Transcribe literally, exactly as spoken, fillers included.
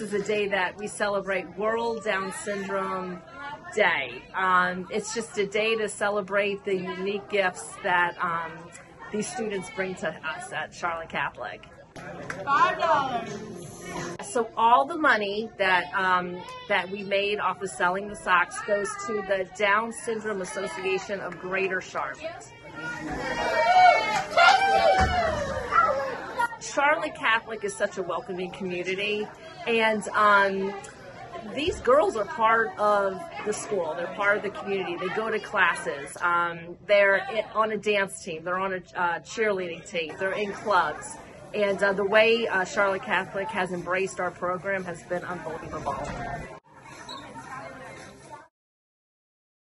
this is a day that we celebrate World Down Syndrome Day. Um, it's just a day to celebrate the unique gifts that um, these students bring to us at Charlotte Catholic. five dollars. So all the money that um, that we made off of selling the socks goes to the Down Syndrome Association of Greater Charlotte. Charlotte Catholic is such a welcoming community, and um, these girls are part of the school. They're part of the community. They go to classes. Um, they're on a dance team. They're on a uh, cheerleading team. They're in clubs. And uh, the way uh, Charlotte Catholic has embraced our program has been unbelievable.